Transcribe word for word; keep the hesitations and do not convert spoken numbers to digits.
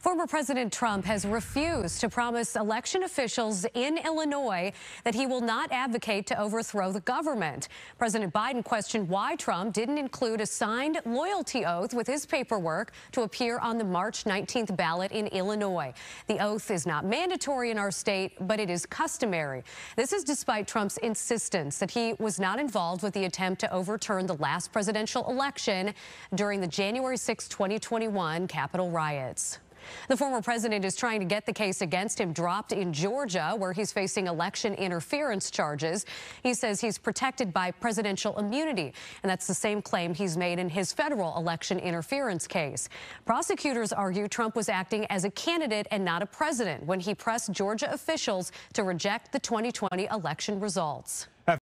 Former President Trump has refused to promise election officials in Illinois that he will not advocate to overthrow the government. President Biden questioned why Trump didn't include a signed loyalty oath with his paperwork to appear on the March nineteenth ballot in Illinois. The oath is not mandatory in our state, but it is customary. This is despite Trump's insistence that he was not involved with the attempt to overturn the last presidential election during the January sixth, twenty twenty-one Capitol riots. The former president is trying to get the case against him dropped in Georgia, where he's facing election interference charges. He says he's protected by presidential immunity, and that's the same claim he's made in his federal election interference case. Prosecutors argue Trump was acting as a candidate and not a president when he pressed Georgia officials to reject the twenty twenty election results.